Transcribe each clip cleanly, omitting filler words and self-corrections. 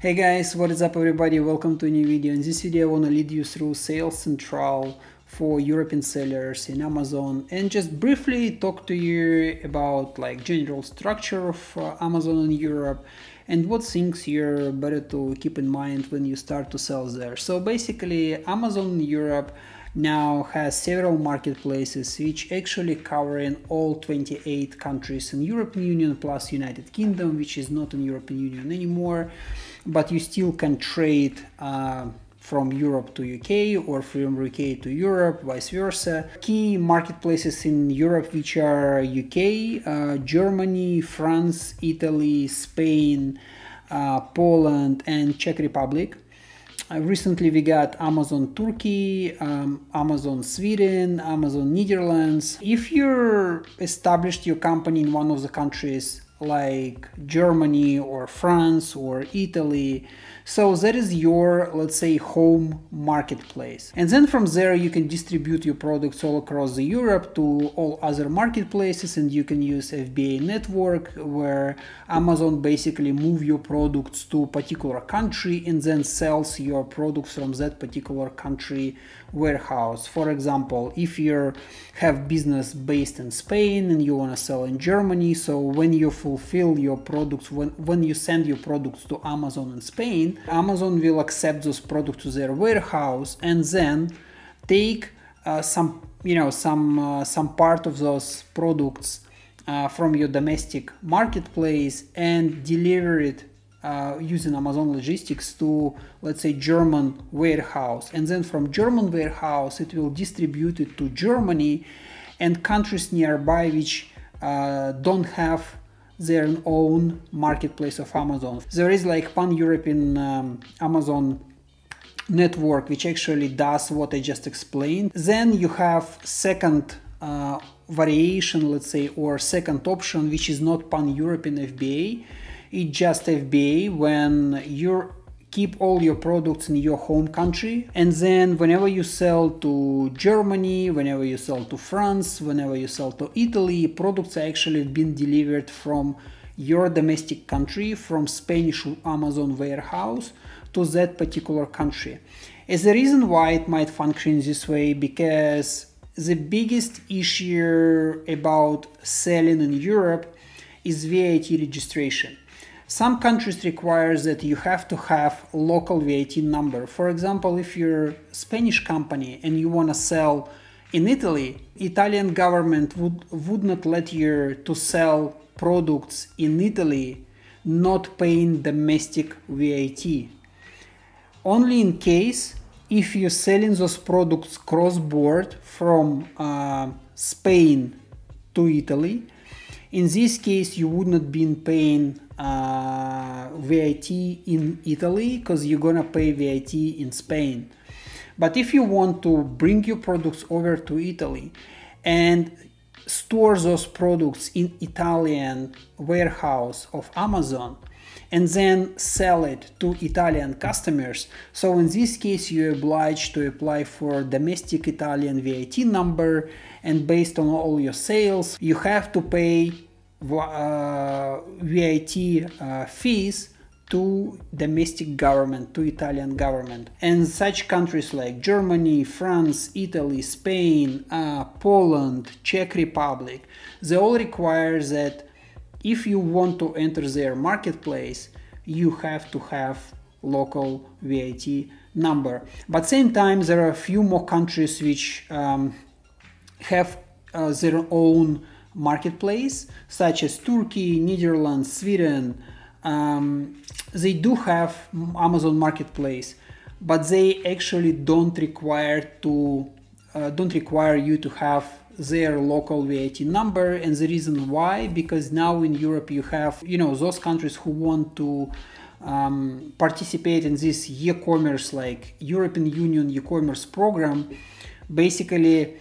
Hey guys, what is up everybody? Welcome to a new video. In this video I want to lead you through Sales Central for European sellers in Amazon and just briefly talk to you about like general structure of Amazon in Europe and what things you're better to keep in mind when you start to sell there. So basically Amazon Europe now has several marketplaces which actually covering all 28 countries in European Union plus United Kingdom, which is not in European Union anymore, but you still can trade from Europe to UK or from UK to Europe, vice versa. Key marketplaces in Europe which are UK, Germany, France, Italy, Spain, Poland and Czech Republic. Recently we got Amazon Turkey, Amazon Sweden, Amazon Netherlands. If you're established your company in one of the countries like Germany or France or Italy, so that is your, let's say, home marketplace. And then from there you can distribute your products all across the Europe to all other marketplaces, and you can use FBA network where Amazon basically move your products to a particular country and then sells your products from that particular country warehouse. For example, if you have business based in Spain and you want to sell in Germany, so when you fulfill your products, when you send your products to Amazon in Spain, Amazon will accept those products to their warehouse and then take some part of those products from your domestic marketplace and deliver it using Amazon Logistics to, let's say, German warehouse, and then from German warehouse it will distribute it to Germany and countries nearby which don't have their own marketplace of Amazon. There is like pan-European Amazon network which actually does what I just explained. Then you have second variation, let's say, or second option, which is not pan-European FBA. It's just FBA when you're keep all your products in your home country, and then whenever you sell to Germany, whenever you sell to France, whenever you sell to Italy, products are actually being delivered from your domestic country, from Spanish Amazon warehouse to that particular country. Is the reason why it might function this way, because the biggest issue about selling in Europe is VAT registration. Some countries require that you have to have a local VAT number. For example, if you're a Spanish company and you want to sell in Italy, Italian government would not let you to sell products in Italy not paying domestic VAT. Only in case if you're selling those products cross-border from Spain to Italy, in this case you would not be paying VAT in Italy, because you're gonna pay VAT in Spain. But if you want to bring your products over to Italy and store those products in Italian warehouse of Amazon and then sell it to Italian customers, so in this case you're obliged to apply for domestic Italian VAT number, and based on all your sales you have to pay VAT fees to domestic government, to Italian government. And such countries like Germany, France, Italy, Spain, Poland, Czech Republic, they all require that if you want to enter their marketplace, you have to have local VAT number. But same time, there are a few more countries which have their own marketplace, such as Turkey, Netherlands, Sweden. They do have Amazon marketplace, but they actually don't require you to have their local VAT number. And the reason why, because now in Europe you have, you know, those countries who want to participate in this e-commerce, like European Union e-commerce program, basically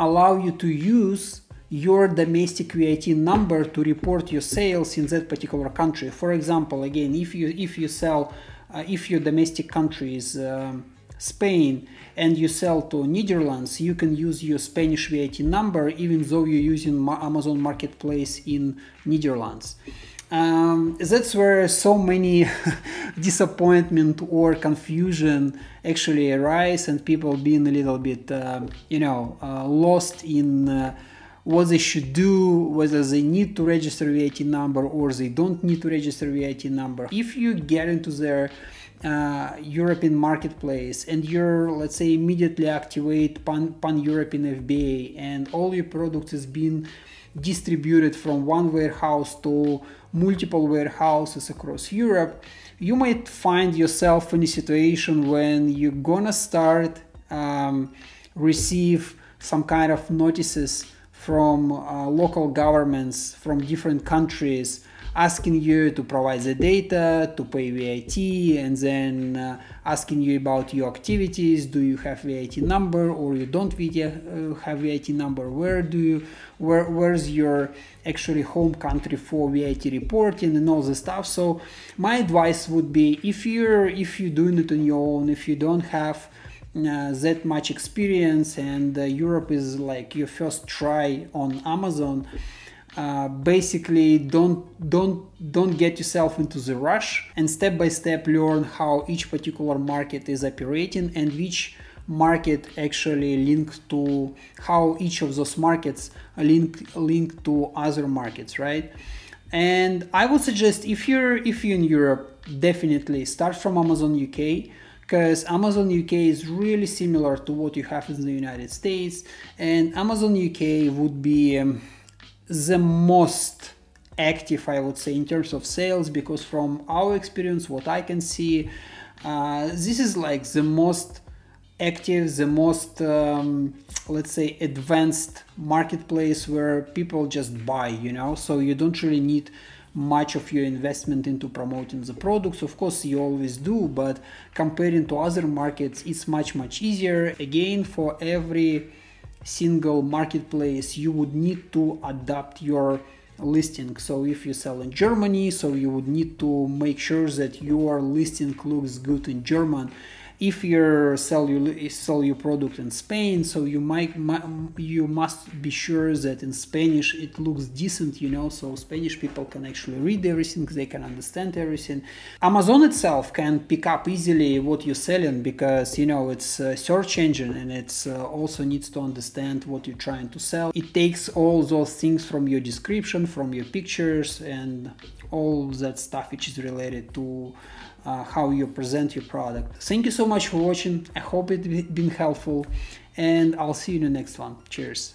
allow you to use your domestic VAT number to report your sales in that particular country. For example, again, if you sell, if your domestic country is Spain and you sell to Netherlands, you can use your Spanish VAT number even though you're using Amazon marketplace in Netherlands. That's where so many disappointment or confusion actually arise, and people being a little bit, lost in what they should do, whether they need to register VAT number or they don't need to register VAT number. If you get into their European marketplace and you're, let's say, immediately activate pan-European FBA and all your product is being distributed from one warehouse to multiple warehouses across Europe, you might find yourself in a situation when you're gonna start receive some kind of notices from local governments from different countries asking you to provide the data, to pay VAT, and then asking you about your activities. Do you have VAT number or you don't have VAT number? Where's your actually home country for VAT reporting and all this stuff? So my advice would be, if you're doing it on your own, if you don't have that much experience and Europe is like your first try on Amazon, basically don't get yourself into the rush, and step by step learn how each particular market is operating and which market actually linked to, how each of those markets link to other markets, right? And I would suggest, if you're in Europe, definitely start from Amazon UK, because Amazon UK is really similar to what you have in the United States, and Amazon UK would be the most active, I would say, in terms of sales, because from our experience, what I can see, this is like the most active, the most, let's say, advanced marketplace where people just buy, you know, so you don't really need much of your investment into promoting the products. Of course, you always do, but comparing to other markets, it's much, much easier. Again, for every single marketplace, you would need to adapt your listing. So if you sell in Germany, so you would need to make sure that your listing looks good in German. If you sell your product in Spain, so you must be sure that in Spanish it looks decent, you know, so Spanish people can actually read everything, they can understand everything. Amazon itself can pick up easily what you're selling, because, you know, it's a search engine and it's also needs to understand what you're trying to sell. It takes all those things from your description, from your pictures, and all that stuff which is related to how you present your product. Thank you so much for watching. I hope it's been helpful, and I'll see you in the next one. Cheers.